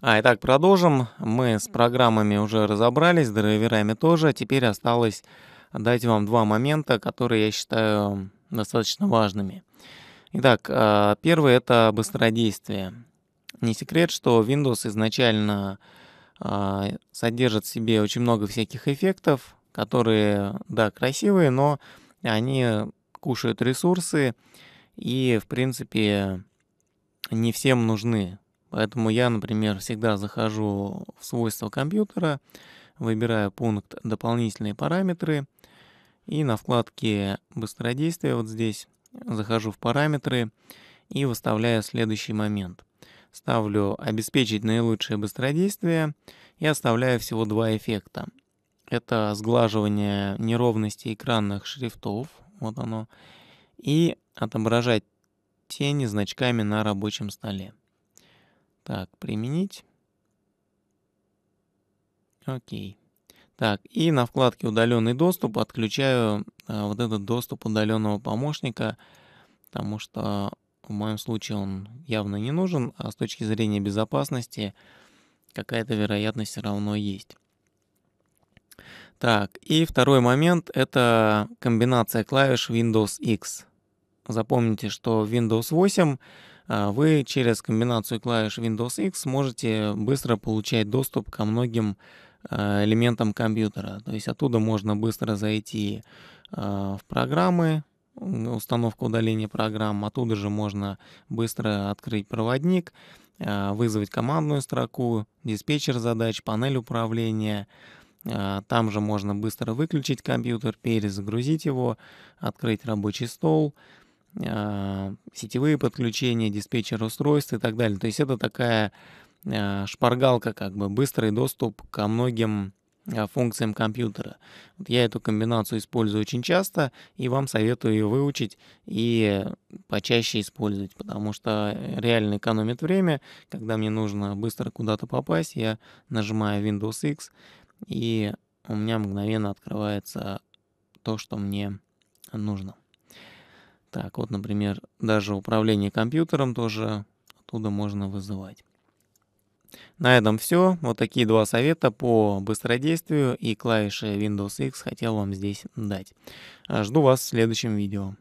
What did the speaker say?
Итак, продолжим. Мы с программами уже разобрались, с драйверами тоже. Теперь осталось дать вам два момента, которые я считаю достаточно важными. Итак, первый — это быстродействие. Не секрет, что Windows изначально содержит в себе очень много всяких эффектов, которые, да, красивые, но они кушают ресурсы и, в принципе, не всем нужны. Поэтому я, например, всегда захожу в свойства компьютера, выбираю пункт «Дополнительные параметры» и на вкладке «Быстродействие» вот здесь захожу в параметры и выставляю следующий момент. Ставлю «Обеспечить наилучшее быстродействие» и оставляю всего два эффекта. Это сглаживание неровностей экранных шрифтов, вот оно, и отображать тени значками на рабочем столе. Так, применить. Окей. Так, и на вкладке «Удаленный доступ» отключаю вот этот доступ удаленного помощника, потому что в моем случае он явно не нужен, а с точки зрения безопасности какая-то вероятность все равно есть. Так, и второй момент — это комбинация клавиш Windows X. Запомните, что в Windows 8 вы через комбинацию клавиш Windows X можете быстро получать доступ ко многим элементам компьютера. То есть оттуда можно быстро зайти в программы, установку удаления программ, оттуда же можно быстро открыть проводник, вызвать командную строку, диспетчер задач, панель управления. Там же можно быстро выключить компьютер, перезагрузить его, открыть рабочий стол, сетевые подключения, диспетчер устройств и так далее. То есть это такая шпаргалка, как бы быстрый доступ ко многим функциям компьютера. Я эту комбинацию использую очень часто и вам советую ее выучить и почаще использовать, потому что реально экономит время. Когда мне нужно быстро куда-то попасть, я нажимаю Windows X, и у меня мгновенно открывается то, что мне нужно. Так, вот, например, даже управление компьютером тоже оттуда можно вызывать. На этом все. Вот такие два совета по быстродействию и клавиши Windows X хотел вам здесь дать. Жду вас в следующем видео.